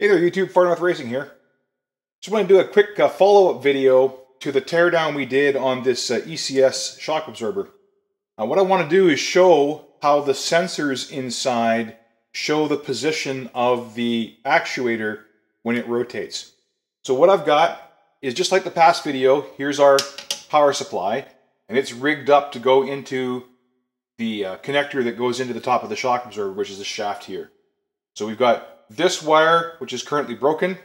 Hey there, YouTube, Far North Racing here. Just want to do a quick follow-up video to the teardown we did on this ECS shock absorber. What I want to do is show how the sensors inside show the position of the actuator when it rotates. So what I've got is, just like the past video, here's our power supply, and it's rigged up to go into the connector that goes into the top of the shock absorber, which is the shaft here. So we've got this wire, which is currently broken,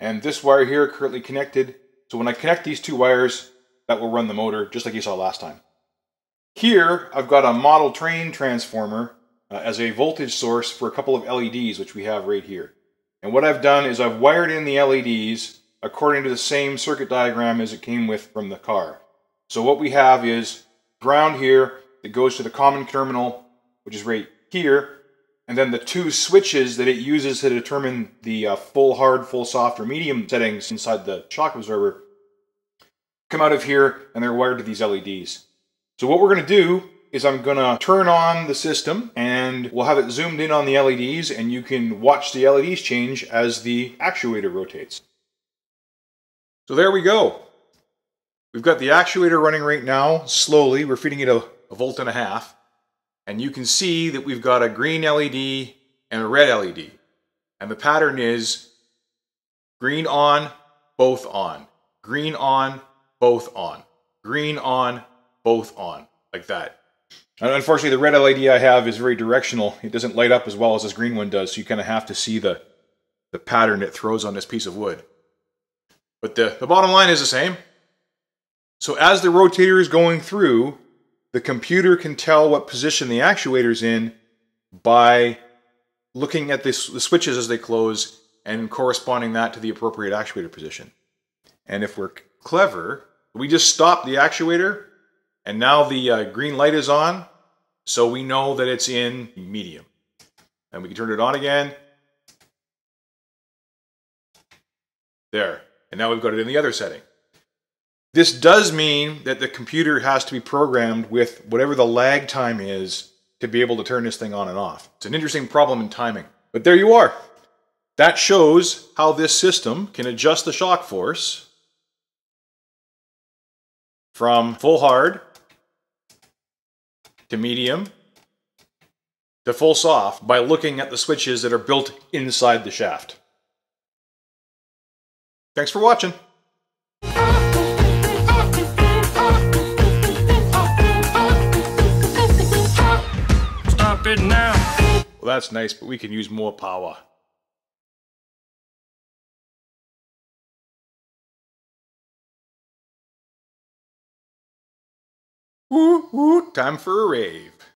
and this wire here currently connected. So when I connect these two wires, that will run the motor, just like you saw last time. Here, I've got a model train transformer as a voltage source for a couple of LEDs, which we have right here. And what I've done is I've wired in the LEDs according to the same circuit diagram as it came with from the car. So what we have is ground here that goes to the common terminal, which is right here, and then the two switches that it uses to determine the full hard, full soft, or medium settings inside the shock absorber come out of here, and they're wired to these LEDs. So what we're going to do is I'm going to turn on the system, and we'll have it zoomed in on the LEDs, and you can watch the LEDs change as the actuator rotates. So there we go. We've got the actuator running right now, slowly. We're feeding it a volt and a half, and you can see that we've got a green LED and a red LED, and the pattern is green on, both on, green on, both on, green on, both on, like that. And unfortunately, the red LED I have is very directional. It doesn't light up as well as this green one does, so you kind of have to see the pattern it throws on this piece of wood, but the bottom line is the same. So as the rotator is going through, the computer can tell what position the actuator's in by looking at the switches as they close and corresponding that to the appropriate actuator position. And if we're clever, we just stop the actuator, and now the green light is on, so we know that it's in medium. And we can turn it on again. There. And now we've got it in the other setting. This does mean that the computer has to be programmed with whatever the lag time is to be able to turn this thing on and off. It's an interesting problem in timing. But there you are. That shows how this system can adjust the shock force from full hard to medium to full soft by looking at the switches that are built inside the shaft. Thanks for watching. Now. Well, that's nice, but we can use more power. Woo, woo, time for a rave.